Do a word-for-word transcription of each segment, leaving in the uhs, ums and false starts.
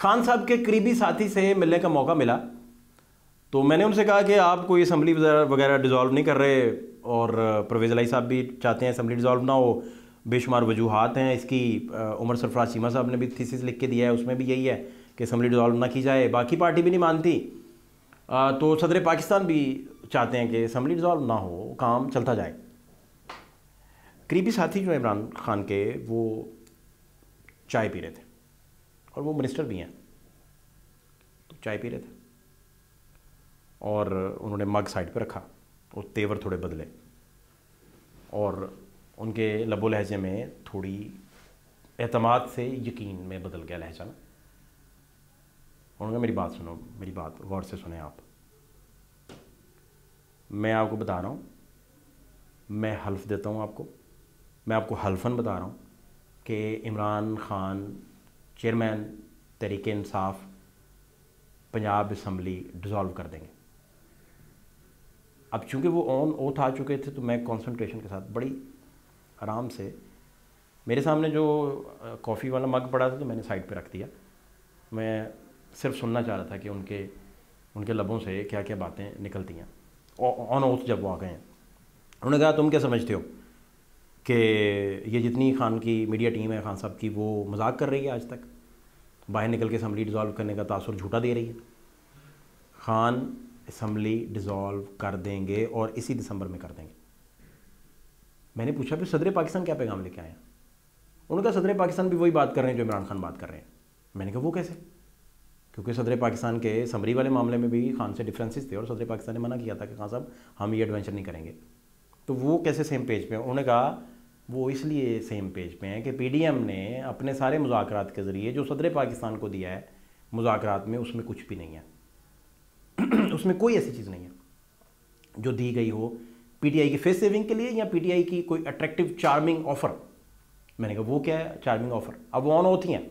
खान साहब के करीबी साथी से मिलने का मौका मिला, तो मैंने उनसे कहा कि आप कोई असम्बली वगैरह डिज़ोल्व नहीं कर रहे और परवेज़ इलाही साहब भी चाहते हैं असम्बली डिज़ोल्व ना हो, बेशुमार वजूहात हैं इसकी। उमर सरफराज चीमा साहब ने भी थीसिस लिख के दिया है, उसमें भी यही है कि असम्बली डिज़ोल्व ना की जाए। बाकी पार्टी भी नहीं मानती, तो सदर पाकिस्तान भी चाहते हैं कि असम्बली डिज़ोल्व ना हो, काम चलता जाए। करीबी साथी जो इमरान खान के, वो चाय पी रहे थे और वो मिनिस्टर भी हैं, तो चाय पी रहे थे और उन्होंने मग साइड पर रखा और तेवर थोड़े बदले और उनके लबो लहजे में थोड़ी एतमाद से यकीन में बदल गया लहजा ना। उन्होंने कहा मेरी बात सुनो, मेरी बात गौर से सुने आप, मैं आपको बता रहा हूँ, मैं हल्फ देता हूँ आपको, मैं आपको हल्फन बता रहा हूँ कि Imran Khan chairman तहरीक-ए- Insaf Punjab assembly dissolve कर देंगे। अब चूँकि वो ऑन ओथ आ चुके थे, तो मैं कॉन्सनट्रेशन के साथ बड़ी आराम से, मेरे सामने जो कॉफ़ी वाला मग पड़ा था तो मैंने साइड पे रख दिया। मैं सिर्फ सुनना चाह रहा था कि उनके उनके लबों से क्या क्या बातें निकलती हैं। ऑन ओथ जब वो आ गए हैं, उन्होंने कहा तुम क्या समझते हो कि ये जितनी खान की मीडिया टीम है खान साहब की, वो मजाक कर रही है, आज तक बाहर निकल के असम्बली डिज़ोल्व करने का तासुर झूठा दे रही है। खान असम्बली डिज़ोल्व कर देंगे और इसी दिसंबर में कर देंगे। मैंने पूछा फिर सदर पाकिस्तान क्या पैगाम लेके आया? उन्होंने कहा सदर पाकिस्तान भी वही बात कर रहे हैं जो इमरान खान बात कर रहे हैं। मैंने कहा वो कैसे? क्योंकि सदर पाकिस्तान के समरी वाले मामले में भी खान से डिफरेंसेस थे और सदर पाकिस्तान ने मना किया था कि खान साहब हम ये एडवेंचर नहीं करेंगे, तो वो कैसे सेम पेज पे हैं? उन्होंने कहा वो इसलिए सेम पेज पे हैं कि पीडीएम ने अपने सारे मुज़ाकरात के ज़रिए जो सदर पाकिस्तान को दिया है, मुज़ाकरात में उसमें कुछ भी नहीं है, उसमें कोई ऐसी चीज़ नहीं है जो दी गई हो पीटीआई की फेस सेविंग के लिए या पीटीआई की कोई अट्रैक्टिव चार्मिंग ऑफर। मैंने कहा वो क्या है चार्मिंग ऑफर? अब वो ऑन होती हैं,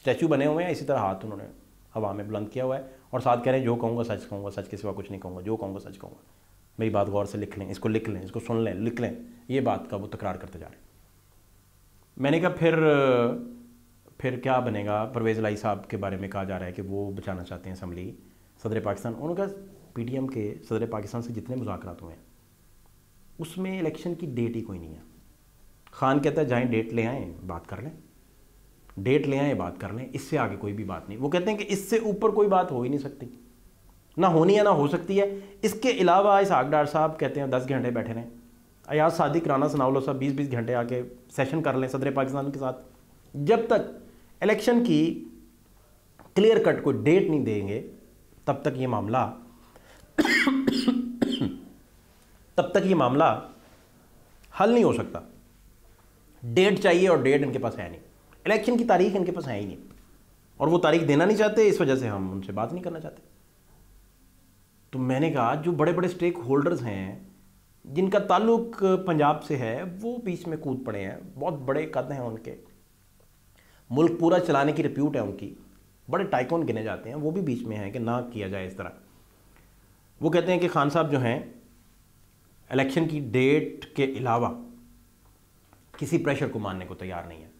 स्टैचू बने हुए हैं, इसी तरह हाथ उन्होंने हवा में बुलंद किया हुआ है और साथ कह रहे हैं जो कहूँगा सच कहूँगा, सच के सिवा कुछ नहीं कहूँगा, जो कहूँगा सच कहूँगा, मेरी बात गौर से लिख लें, इसको लिख लें, इसको सुन लें, लिख लें, ये बात का वो तकरार करते जा रहे हैं। मैंने कहा फिर फिर क्या बनेगा? परवेज़ इलाही साहब के बारे में कहा जा रहा है कि वो बचाना चाहते हैं असम्बली सदर पाकिस्तान। उन्होंने कहा पीडीएम के सदर पाकिस्तान से जितने मुज़ाकरात हुए हैं उसमें इलेक्शन की डेट ही कोई नहीं है। खान कहता है जाएँ डेट ले आएँ, बात कर लें, डेट ले आएँ, बात कर लें, इससे आगे कोई भी बात नहीं। वो कहते हैं कि इससे ऊपर कोई बात हो ही नहीं सकती, ना होनी है ना हो सकती है। इसके अलावा इस आगडार साहब कहते हैं दस घंटे बैठे रहें, अयाज सादिक राना सनाउल्ला साहब बीस बीस घंटे आके सेशन कर लें सदर पाकिस्तान के साथ। जब तक इलेक्शन की क्लियर कट कोई डेट नहीं देंगे तब तक ये मामला तब तक ये मामला हल नहीं हो सकता। डेट चाहिए और डेट इनके पास है नहीं, इलेक्शन की तारीख इनके पास है ही नहीं और वो तारीख देना नहीं चाहते, इस वजह से हम उनसे बात नहीं करना चाहते। तो मैंने कहा जो बड़े बड़े स्टेक होल्डर्स हैं जिनका ताल्लुक पंजाब से है वो बीच में कूद पड़े हैं, बहुत बड़े कद हैं उनके, मुल्क पूरा चलाने की रिप्यूट है उनकी, बड़े टाइकून गिने जाते हैं, वो भी बीच में हैं कि ना किया जाए इस तरह। वो कहते हैं कि खान साहब जो हैं इलेक्शन की डेट के अलावा किसी प्रेशर को मानने को तैयार नहीं है,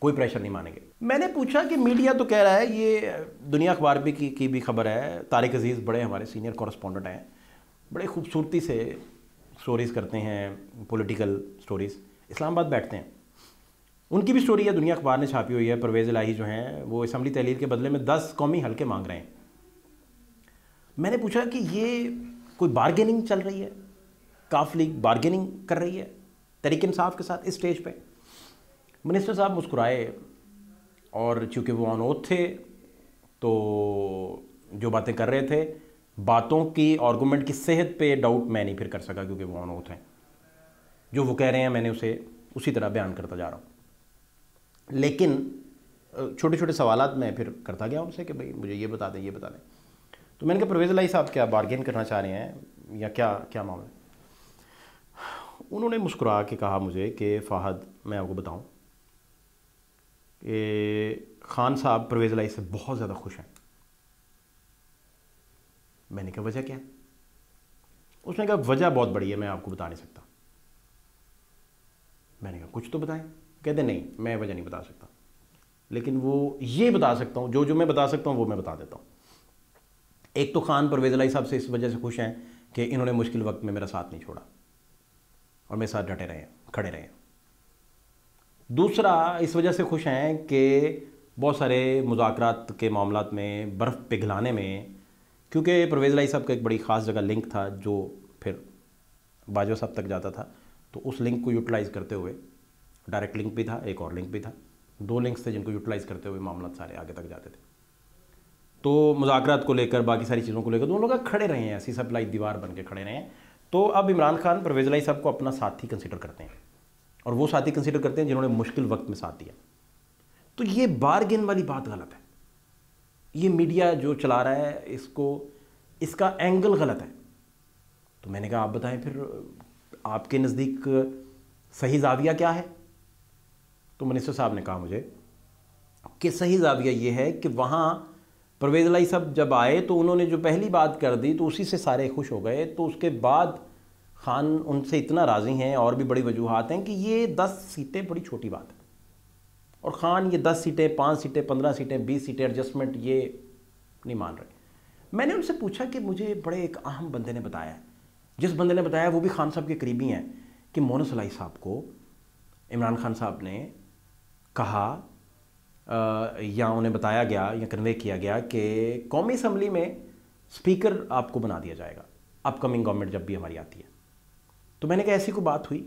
कोई प्रेशर नहीं मानेंगे। मैंने पूछा कि मीडिया तो कह रहा है, ये दुनिया अखबार भी की, की भी खबर है, तारिक अजीज़ बड़े हमारे सीनियर कॉरेस्पॉन्डेंट हैं, बड़े खूबसूरती से स्टोरीज़ करते हैं, पॉलिटिकल स्टोरीज़, इस्लामाबाद बैठते हैं, उनकी भी स्टोरी है दुनिया अखबार ने छापी हुई है। परवेज़ इलाही जो हैं वो असम्बली तहलील के बदले में दस कौमी हल्के मांग रहे हैं। मैंने पूछा कि ये कोई बारगेनिंग चल रही है, काफ लीग बारगेनिंग कर रही है तहरीक इंसाफ के साथ इस स्टेज पे? मिनिस्टर साहब मुस्कुराए और चूँकि वो ऑन ओथ थे तो जो बातें कर रहे थे, बातों की आर्गूमेंट की सेहत पे डाउट मैं नहीं फिर कर सका क्योंकि वो ऑन ओथ हैं, जो वो कह रहे हैं मैंने उसे उसी तरह बयान करता जा रहा हूँ। लेकिन छोटे छोटे सवालात मैं फिर करता गया उनसे कि भाई मुझे ये बता दें, ये बता दें। तो मैंने कहा परवेज़ इलाही साहब क्या बारगेन करना चाह रहे हैं या क्या क्या मामला? उन्होंने मुस्कुरा के कहा मुझे कि फ़ाहद मैं आपको बताऊं कि खान साहब परवेज़ इलाही से बहुत ज़्यादा खुश हैं। मैंने कहा वजह क्या है? उसने कहा वजह बहुत बड़ी है, मैं आपको बता नहीं सकता। मैंने कहा कुछ तो बताएं। कहते नहीं मैं वजह नहीं बता सकता, लेकिन वो ये बता सकता हूँ, जो जो मैं बता सकता हूँ वो मैं बता देता हूँ। एक तो खान परवेज़ इलाही साहब से इस वजह से खुश हैं कि इन्होंने मुश्किल वक्त में मेरा साथ नहीं छोड़ा और मेरे साथ डटे रहे हैं, खड़े रहे हैं। दूसरा इस वजह से खुश हैं कि बहुत सारे मुज़ाकरात के मामलात में, बर्फ़ पिघलाने में, क्योंकि परवेज़ इलाही साहब का एक बड़ी ख़ास जगह लिंक था जो फिर बाजवा साहब तक जाता था, तो उस लिंक को यूटिलाइज़ करते हुए, डायरेक्ट लिंक भी था, एक और लिंक भी था, दो लिंक्स थे जिनको यूटिलाइज़ करते हुए मामला सारे आगे तक जाते थे। तो मुज़ाकरात को लेकर, बाकी सारी चीज़ों को लेकर दोनों लोग खड़े रहे हैं, ऐसी सप्लाई दीवार बन के खड़े रहे हैं। तो अब इमरान खान परवेज़ इलाही साहब को अपना साथी कंसिडर करते हैं और वो साथी कंसिडर करते हैं जिन्होंने मुश्किल वक्त में साथ दिया। तो ये बारगेन वाली बात गलत है, ये मीडिया जो चला रहा है इसको, इसका एंगल गलत है। तो मैंने कहा आप बताएं फिर आपके नज़दीक सही जाविया क्या है? तो मिनिस्टर साहब ने कहा मुझे कि सही जाविया ये है कि वहाँ परवेज़ इलाही साहब जब आए तो उन्होंने जो पहली बात कर दी तो उसी से सारे खुश हो गए, तो उसके बाद खान उनसे इतना राज़ी हैं, और भी बड़ी वजूहात हैं कि ये दस सीटें बड़ी छोटी बात है, और ख़ान ये दस सीटें, पाँच सीटें, पंद्रह सीटें, बीस सीटें एडजस्टमेंट ये नहीं मान रहे। मैंने उनसे पूछा कि मुझे बड़े एक अहम बंदे ने बताया, जिस बंदे ने बताया वो भी खान साहब के करीबी हैं, कि मोनिस इलाही साहब को इमरान खान साहब ने कहा आ, या उन्हें बताया गया या कन्वे किया गया कि कौमी असम्बली में स्पीकर आपको बना दिया जाएगा अपकमिंग गवर्नमेंट जब भी हमारी आती है। तो मैंने कहा ऐसी कोई बात हुई?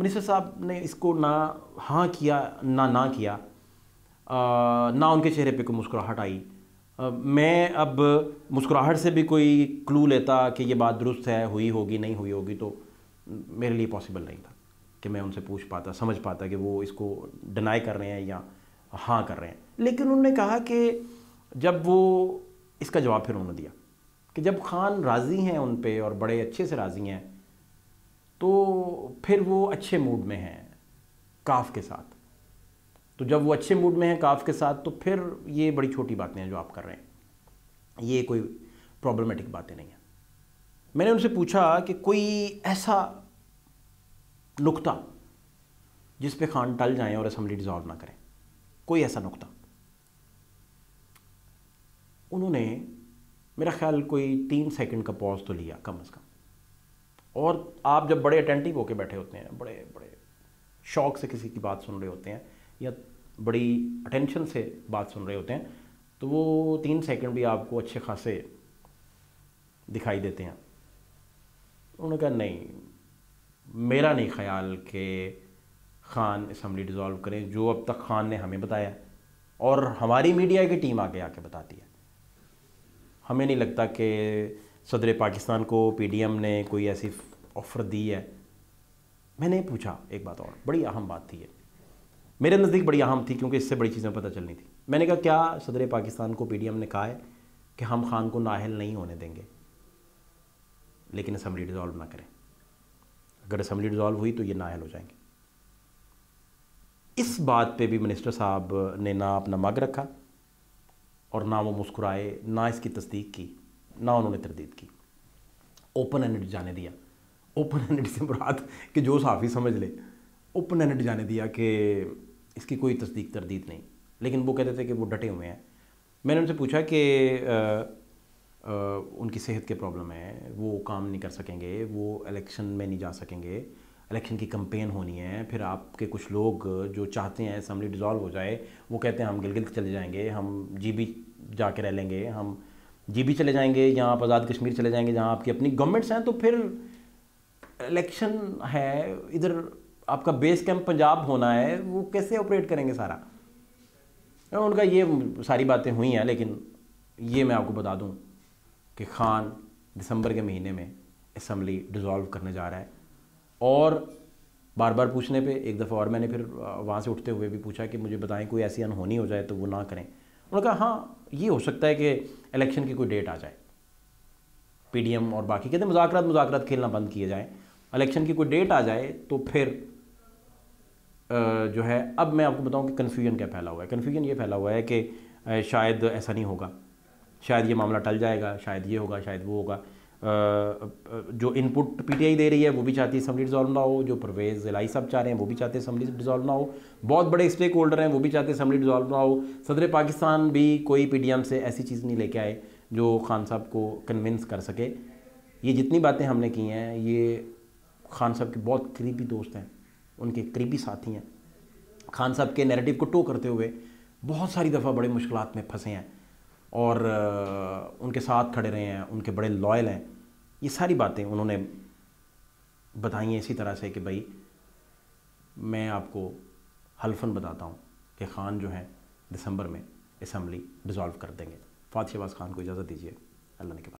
मिनिस्टर साहब ने इसको ना हाँ किया ना ना किया, आ, ना उनके चेहरे पे कोई मुस्कुराहट आई। आ, मैं अब मुस्कुराहट से भी कोई क्लू लेता कि ये बात दुरुस्त है, हुई होगी नहीं हुई होगी, तो मेरे लिए पॉसिबल नहीं था कि मैं उनसे पूछ पाता, समझ पाता कि वो इसको डिनाई कर रहे हैं या हाँ कर रहे हैं। लेकिन उन्होंने कहा कि जब वो, इसका जवाब फिर उन्होंने दिया कि जब खान राज़ी हैं उन पे और बड़े अच्छे से राज़ी हैं तो फिर वो अच्छे मूड में हैं काफ के साथ, तो जब वो अच्छे मूड में हैं काफ के साथ तो फिर ये बड़ी छोटी बातें हैं जो आप कर रहे हैं, ये कोई प्रॉब्लमेटिक बातें नहीं हैं। मैंने उनसे पूछा कि कोई ऐसा नुक्ता जिस पे खान टल जाएं और असम्बली डिज़ॉल्व ना करें, कोई ऐसा नुक्ता? उन्होंने मेरा ख्याल कोई तीन सेकंड का पॉज तो लिया कम अज़ कम, और आप जब बड़े अटेंटिव होके बैठे होते हैं, बड़े बड़े शौक से किसी की बात सुन रहे होते हैं या बड़ी अटेंशन से बात सुन रहे होते हैं, तो वो तीन सेकंड भी आपको अच्छे खासे दिखाई देते हैं। उन्होंने कहा नहीं, मेरा नहीं ख्याल कि खान असम्बली डिज़ोल्व करें, जो अब तक खान ने हमें बताया और हमारी मीडिया की टीम आगे आके बताती है, हमें नहीं लगता कि सदर पाकिस्तान को पीडीएम ने कोई ऐसी ऑफ़र दी है। मैंने पूछा एक बात और, बड़ी अहम बात थी ये, मेरे नज़दीक बड़ी अहम थी क्योंकि इससे बड़ी चीज़ें पता चलनी थी। मैंने कहा क्या सदर पाकिस्तान को पीडीएम ने कहा है कि हम खान को नाअहल नहीं होने देंगे लेकिन असम्बली डिज़ोल्व ना करें, अगर असम्बली डिज़ोल्व हुई तो ये नाअहल हो जाएंगे। इस बात पे भी मिनिस्टर साहब ने ना अपना मग रखा और ना वो मुस्कुराए, ना इसकी तस्दीक की, ना उन्होंने तरदीद की, ओपन एंड जाने दिया। ओपन एंड से मुराद कि जो साफ़ी समझ ले, ओपन एंड जाने दिया कि इसकी कोई तस्दीक तरदीद नहीं, लेकिन वो कहते थे कि वो डटे हुए हैं। मैंने उनसे पूछा कि आ, आ, उनकी सेहत के प्रॉब्लम है, वो काम नहीं कर सकेंगे, वो इलेक्शन में नहीं जा सकेंगे, इलेक्शन की कम्पेन होनी है, फिर आपके कुछ लोग जो चाहते हैं असम्बली डिज़ोल्व हो जाए वो कहते हैं हम गिलगित चले जाएंगे, हम जी बी जा कर रह लेंगे, हम जी बी चले जाएंगे या आप आज़ाद कश्मीर चले जाएंगे जहाँ आपकी अपनी गवर्नमेंट्स हैं, तो फिर इलेक्शन है, इधर आपका बेस कैंप पंजाब होना है, वो कैसे ऑपरेट करेंगे सारा? उनका ये सारी बातें हुई हैं, लेकिन ये मैं आपको बता दूं कि खान दिसंबर के महीने में असम्बली डिज़ोल्व करने जा रहा है। और बार बार पूछने पे एक दफ़ा और मैंने फिर वहाँ से उठते हुए भी पूछा कि मुझे बताएं कोई ऐसी अनहोनी हो जाए तो वो ना करें। उन्होंने कहा हाँ ये हो सकता है कि इलेक्शन की कोई डेट आ जाए, पीडीएम और बाकी कहते हैं मुज़ाकरात मुज़ाकरात खेलना बंद किए जाएँ, इलेक्शन की कोई डेट आ जाए तो फिर जो है, अब मैं आपको बताऊँ कि कन्फ्यूजन क्या फैला हुआ है। कन्फ्यूजन ये फैला हुआ है कि शायद ऐसा नहीं होगा, शायद ये मामला टल जाएगा, शायद ये होगा, शायद वो होगा। जो इनपुट पीटीआई दे रही है वो भी चाहती है असम्बली डिसॉल्व ना हो, जो परवेज़ इलाही साहब चाह रहे हैं वो भी चाहते हैं असम्बली डिसॉल्व ना हो, बहुत बड़े स्टेक होल्डर हैं वो भी चाहते हैं असम्बली डिसॉल्व ना हो, सदर पाकिस्तान भी कोई पीडीएम से ऐसी चीज़ नहीं लेके आए जो खान साहब को कन्विंस कर सके। ये जितनी बातें हमने की हैं ये खान साहब के बहुत करीबी दोस्त हैं, उनके करीबी साथी हैं, खान साहब के नैरेटिव को टो करते हुए बहुत सारी दफ़ा बड़े मुश्किलात में फंसे हैं और उनके साथ खड़े रहे हैं, उनके बड़े लॉयल हैं। ये सारी बातें उन्होंने बताई हैं इसी तरह से कि भाई मैं आपको हल्फन बताता हूँ कि खान जो हैं दिसंबर में असम्बली डिसॉल्व कर देंगे। फहद शहबाज खान को इजाज़त दीजिए, अल्लाह ने के बाद।